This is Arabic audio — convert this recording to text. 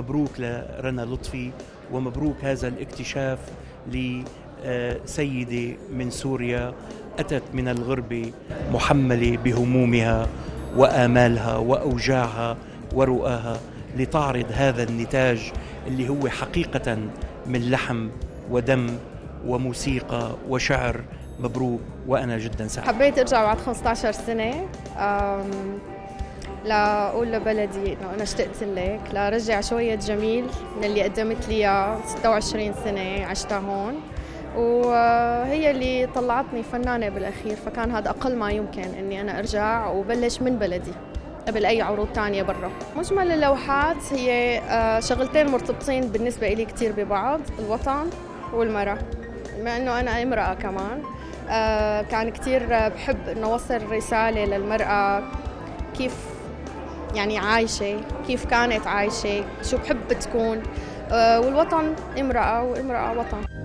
مبروك لرنا لطفي، ومبروك هذا الاكتشاف لسيدة من سوريا أتت من الغربة محملة بهمومها وآمالها وأوجاعها ورؤاها لتعرض هذا النتاج اللي هو حقيقة من لحم ودم وموسيقى وشعر. مبروك، وأنا جدا سعيد. حبيت أرجع بعد 15 سنة لأقول لبلدي إنه أنا اشتقت لك، لرجع شوية جميل من اللي قدمت لي إياه. 26 سنة عشتها هون، وهي اللي طلعتني فنانة بالأخير، فكان هذا أقل ما يمكن إني أنا أرجع وبلش من بلدي قبل أي عروض تانية برا. مجمل اللوحات هي شغلتين مرتبطين بالنسبة إلي كتير ببعض، الوطن والمرأة. بما إنه أنا امرأة كمان، كان كتير بحب إنه أوصل رسالة للمرأة، كيف يعني عايشة، كيف كانت عايشة، شو بحب تكون. والوطن امرأة، وامرأة وطن.